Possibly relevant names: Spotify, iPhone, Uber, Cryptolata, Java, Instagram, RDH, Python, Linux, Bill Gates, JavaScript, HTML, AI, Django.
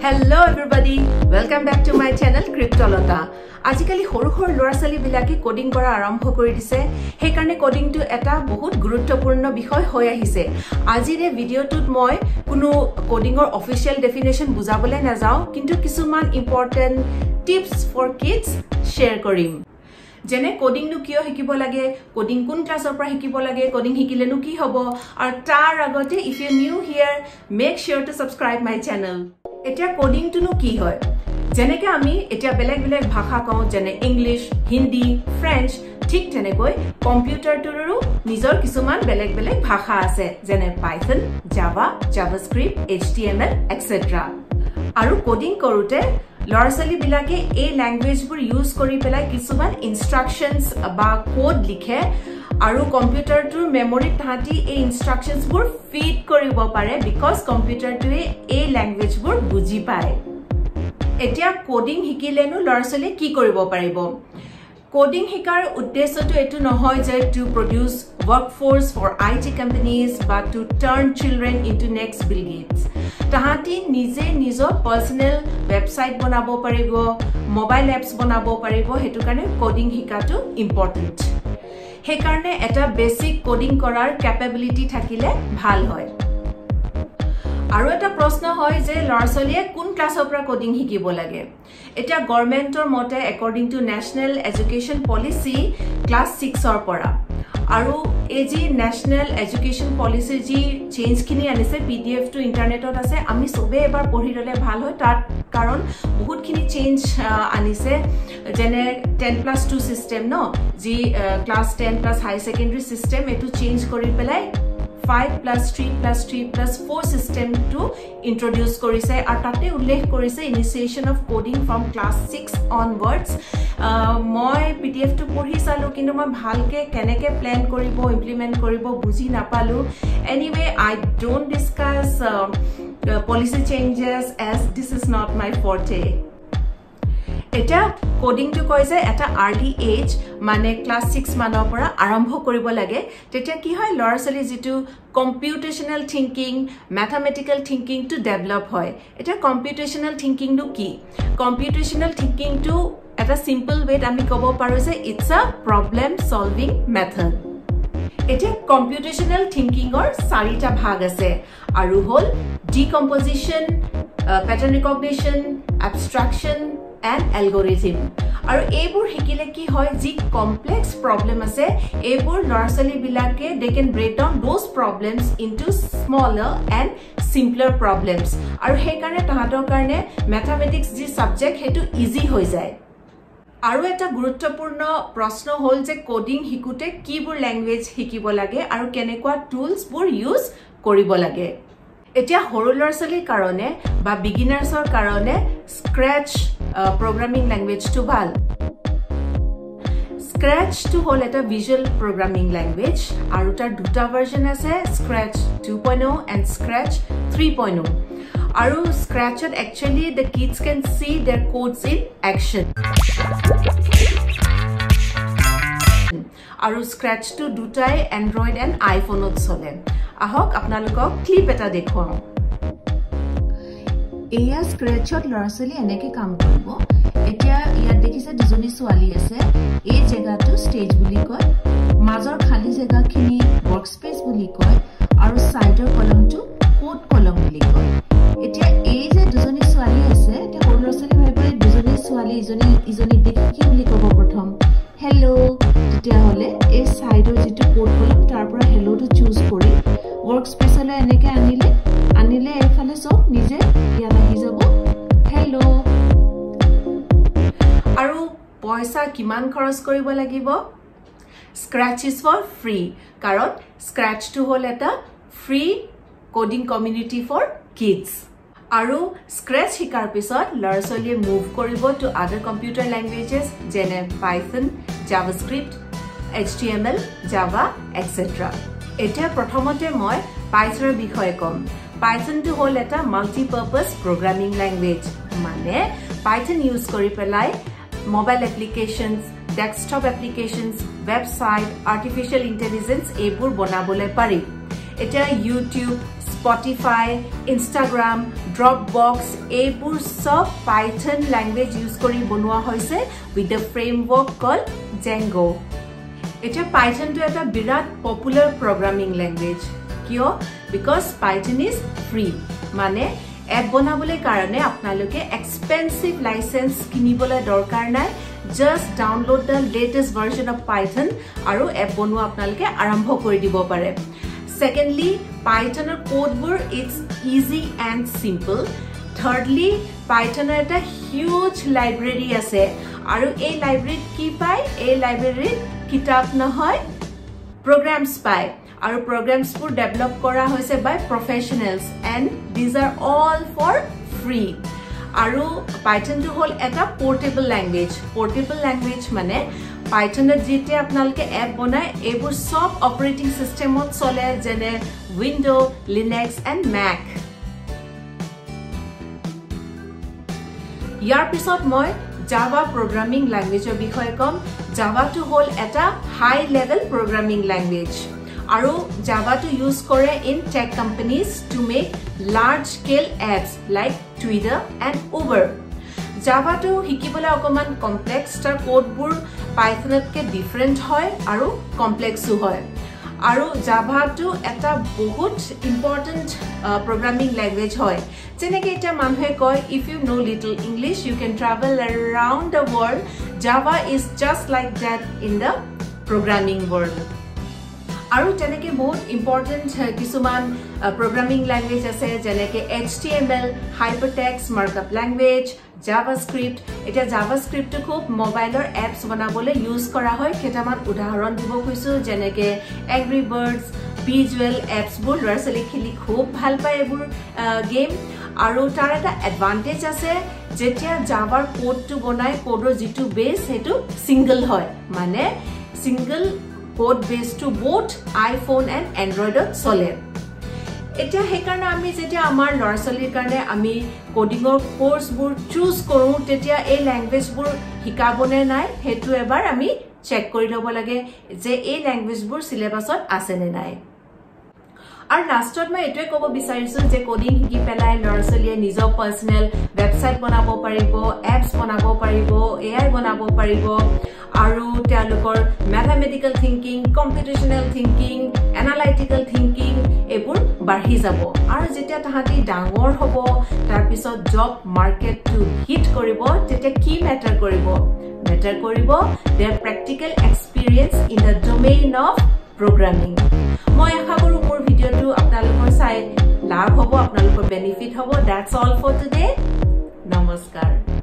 Hello everybody, welcome back to my channel Cryptolata. Ajikali horu lora sali bilaki coding kora arambho kori dise. He karne coding to eta bahut guruttopurno bishoy hoy ahise. Ajire video tut moi kuno coding or official definition bujabole najao, kintu kisuman important tips for kids share korim. Jene coding nu kiyo hikibo lage, coding kun class or pra hikibo lage, coding hikile nu ki hobo, aru tar agote if you are new here, make sure to subscribe my channel. Etia coding to nu ki hoy. Jene ke ami etia beleg beleg bhasha kao, jene English, Hindi, French, thik tene koi computer to ru nizor kisuman beleg beleg bhasha ase, jene Python, Java, JavaScript, HTML, etc. Aru coding korute लॉर्सली बिला के ए language पर use करी पेला किसुमान instructions बा code लिखे आरो computer to memory थाती ए इंस्ट्रक्शंस पर फीड करिबो पारे बिकॉज़ कंप्यूटर टू ए लैंग्वेज पर बुझी पाए एटिया कोडिंग हिकिलेनु लॉर्सले की करिबो पारिबो कोडिंग हिकार उद्देश्य तो एतु नहय जे to produce workforce for IT companies but to turn children into next Bill Gates. Tahati nize nizo personal website bonabo paribo, mobile apps bonabo paribo, hetu karne coding hikatu important. He karne eta basic coding korar capability thakile bhal hoy. आरो एटा प्रश्न होय जे लरसलिए कोन क्लासर पर coding हिकिबो लागे एटा गवर्नमेंटर मते according to national education policy class 6 और परा आरो ए जी नेशनल एजुकेशन पॉलिसी जी चेंज खिनि आनिसे पीडीएफ टू इंटरनेट आसे आमी सबे एबार पढि लले ভাল হয় তার কারণ বহুত খিনি চেঞ্জ আনিছে জেনে 10+2 সিস্টেম ন জি ক্লাস 10+ হাই সেকেন্ডারি সিস্টেম এটু চেঞ্জ কৰি পেলাই 5+3+3+4 system to introduce korise aru tate ullekh korise initiation of coding from class 6 onwards moi pdf to porhi salu kintu ma bhalke keneke plan koribo implement koribo bujhi napalu anyway I don't discuss policy changes as this is not my forte eta coding to koise eta RDH mane class 6 manor pora arambho koribo lage tetia ki hoy lorsali jitu computational thinking mathematical thinking to develop hoy eta computational thinking nu ki computational thinking to at a simple way ami kobo paru je it's a problem solving method एटे computational thinking और सारीटा भाग आसे आरो होल decomposition pattern recognition abstraction and algorithm aru ebor hikile ki hoy ji complex problem ase ebor lorsali bilake they can break down those problems into smaller and simpler problems aru he karne tahator karne mathematics ji subject hetu easy hoi jay आरो एटा गुरुत्वपूर्ण प्रश्न होल जे coding हिकुते keyboard language हिकिबो लागे आरो केनेकुवा टूल्स बोर यूज करिबो लागे एटा होरो लरसलि कारणे बा बिगिनर्सर कारणे स्क्रैच प्रोग्रामिंग लैंग्वेज टु बाल स्क्रैच टु होल एटा विजुअल प्रोग्रामिंग लैंग्वेज आरो तार दुटा वर्जन आसे स्क्रैच 2.0 एंड स्क्रैच 3.0 आरो scratch actually the kids can see their codes in action आरो स्क्रैच टू दुटाई एंड्रॉइड एंड आईफोन चले आहक आपनालोक क्लिप एटा देखुवाम एया स्क्रैच लरसली अनेके काम करबो एटा इया देखिसे दुजनी सुवाली आसे ए जगह टू स्टेज बुली कय माजर खाली जगह खिनि वर्क स्पेस बुली कय आरो साइडर कॉलम टू कोड कॉलम बुली कय एटा ए जे दुजनी सुवाली आसे ते होलरसली भाबे दुजनी सुवाली इजनी इजनी देखि कि बुली कबो प्रथम हेलो टिया होले ए साइडर जितु कोड कलम तार पर हेलो टू चूज करी वर्क स्पेस ले अनेके आनिले आनिले ए फाले सब निजे या लागि जाबो हेलो आरो पैसा किमान खर्च करिबो लागिबो स्क्रैच इज फॉर फ्री कारण स्क्रैच टू होल एटा free coding community for kids आरो स्क्रैच हिकार पिसत लरसले मूव करिबो टू अदर कंप्यूटर लैंग्वेजेस जेने Python JavaScript HTML Java etcetera एटा प्रथमते মই पाइथনৰ বিষয়ে কম पाइथन टु होल एटा मल्टीपर्पस प्रोग्रामिंग लैंग्वेज माने पाइथन यूज करि पेलाय mobile applications desktop applications website artificial intelligence एबोर बनाबले पारि एटा यूट्यूब Spotify, Instagram, Dropbox, এইবোৰ সব Python language use কৰি বনোৱা হৈছে with the framework called Django. এটা Python to এটা বিরাট popular programming language. কিয়? Because Python is free. মানে app বনাবলে কাৰণে আপোনালোকে expensive license কিনিবলৈ দৰকাৰ নাই. Just download the latest version of Python আৰু app বনোৱা আপোনালোকে আৰম্ভ কৰি দিব পাৰে. Secondly, Python code is easy and simple. Thirdly, Python has a huge library. And a library ki pai, a library kitab na hoy programs pai. Our programs were developed by professionals, and these are all for free. Aru Python to whole a portable language. Portable language mane Python jete apnalke app bonai ebur sob operating system ot sole jene Windows, Linux and Mac. Yar pisot moi Java programming language bikhoy kom. Java to whole eta high level programming language. Aru Java to use kore in tech companies to make large scale apps like Twitter and Uber. Java to hikibola okoman complex tar code bur Python ke different hoy aru complex hoy. Aru Java to eta bohut important programming language hoy. Jeneke eta manhe koy if you know little English you can travel around the world. Java is just like that in the programming world. आरु जने के बहुत important किसुमान programming language जैसे जने के HTML, hypertext markup language, JavaScript इतना JavaScript को mobile और apps बना बोले use करा होय केटामान उदाहरण दिबो किसु जने के Angry Birds, visual apps बोल रसले खेली खूब ভাল पाए बोल game आरु तारा ता advantage जैसे जेठिया Java code तो बनाए code जितु base है तो single होय माने single code base to both iPhone and Android sole. Eta hekarna ami jetia amar lorasolir karone ami coding or course bur choose koru tetia ei language bur hikabone nai hetu ebar ami check kori lobo lage je ei language bur syllabus ot ase ne nai. Ar last ot mai etue kobo bisarisu je coding hiki pelai lorasolie nijo personal website banabo paribo, apps banabo paribo, AI banabo paribo. Aru Talukor, mathematical thinking, computational thinking, analytical thinking, ebur barhizabo. Aru jetia tahati dangor hobo, tarpisot job market to hit koribo, jetia ki matter koribo. Matter koribo, their practical experience in the domain of programming. Moi akhaboru mor video tu apnalukor sai labh hobo, apnalukor benefit hobo. That's all for today. Namaskar.